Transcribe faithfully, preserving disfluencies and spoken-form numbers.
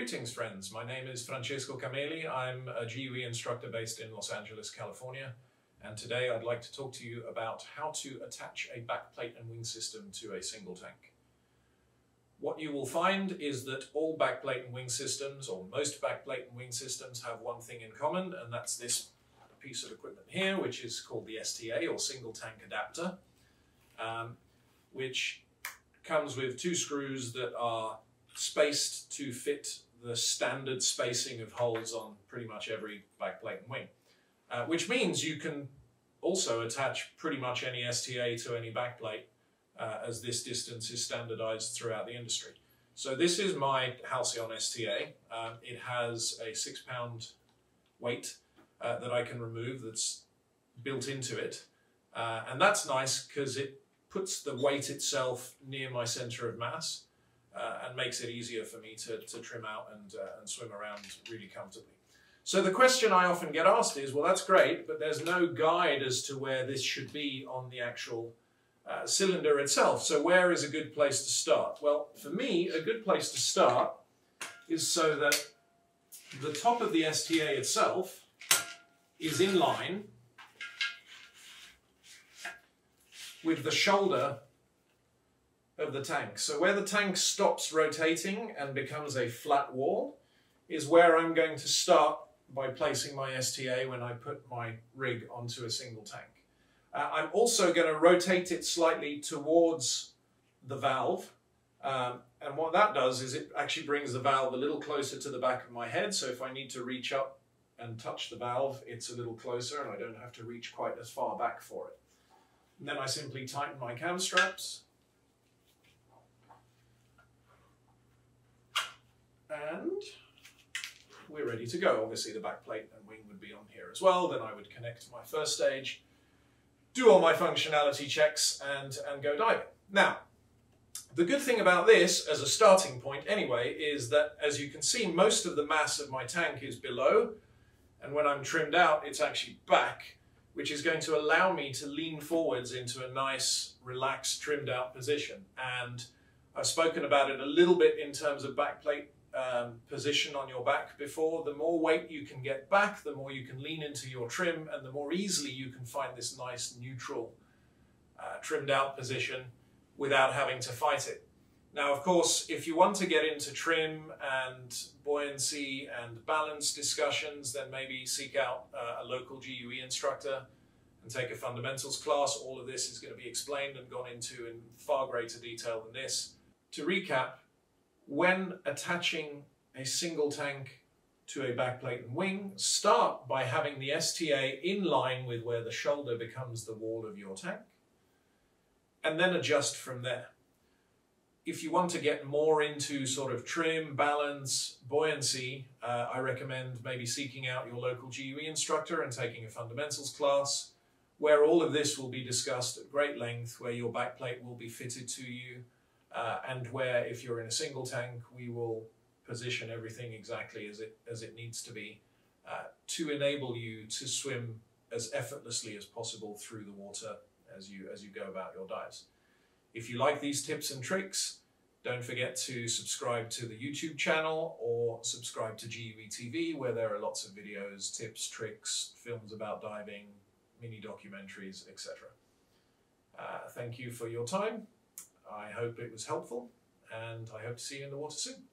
Greetings, friends. My name is Francesco Cameli. I'm a G U E instructor based in Los Angeles, California. And today I'd like to talk to you about how to attach a backplate and wing system to a single tank. What you will find is that all backplate and wing systems, or most backplate and wing systems, have one thing in common, and that's this piece of equipment here, which is called the S T A, or single tank adapter, um, which comes with two screws that are spaced to fit the standard spacing of holes on pretty much every backplate and wing, uh, which means you can also attach pretty much any S T A to any backplate, uh, as this distance is standardized throughout the industry. So this is my Halcyon S T A. Um, it has a six pound weight uh, that I can remove that's built into it, uh, and that's nice because it puts the weight itself near my center of mass, Uh, and makes it easier for me to, to trim out and, uh, and swim around really comfortably. So the question I often get asked is, well, that's great, but there's no guide as to where this should be on the actual uh, cylinder itself. So where is a good place to start? Well, for me, a good place to start is so that the top of the S T A itself is in line with the shoulder of the tank. So where the tank stops rotating and becomes a flat wall is where I'm going to start by placing my S T A when I put my rig onto a single tank. Uh, I'm also going to rotate it slightly towards the valve, um, and what that does is it actually brings the valve a little closer to the back of my head, so if I need to reach up and touch the valve, it's a little closer and I don't have to reach quite as far back for it. And then I simply tighten my cam straps, and we're ready to go. Obviously the back plate and wing would be on here as well. Then I would connect to my first stage, do all my functionality checks, and, and go diving. Now, the good thing about this as a starting point anyway is that, as you can see, most of the mass of my tank is below, and when I'm trimmed out, it's actually back, which is going to allow me to lean forwards into a nice, relaxed, trimmed out position. And I've spoken about it a little bit in terms of back plate Um, position on your back before. The more weight you can get back, the more you can lean into your trim, and the more easily you can find this nice neutral uh, trimmed out position without having to fight it. Now, of course, if you want to get into trim and buoyancy and balance discussions, then maybe seek out uh, a local G U E instructor and take a fundamentals class. All of this is going to be explained and gone into in far greater detail than this. To recap, when attaching a single tank to a backplate and wing, start by having the S T A in line with where the shoulder becomes the wall of your tank, and then adjust from there. If you want to get more into sort of trim, balance, buoyancy, uh, I recommend maybe seeking out your local G U E instructor and taking a fundamentals class, where all of this will be discussed at great length, where your backplate will be fitted to you, Uh, and where, if you're in a single tank, we will position everything exactly as it, as it needs to be uh, to enable you to swim as effortlessly as possible through the water as you, as you go about your dives. If you like these tips and tricks, don't forget to subscribe to the YouTube channel or subscribe to G U E T V, where there are lots of videos, tips, tricks, films about diving, mini documentaries, et cetera. Uh, thank you for your time. I hope it was helpful, and I hope to see you in the water soon.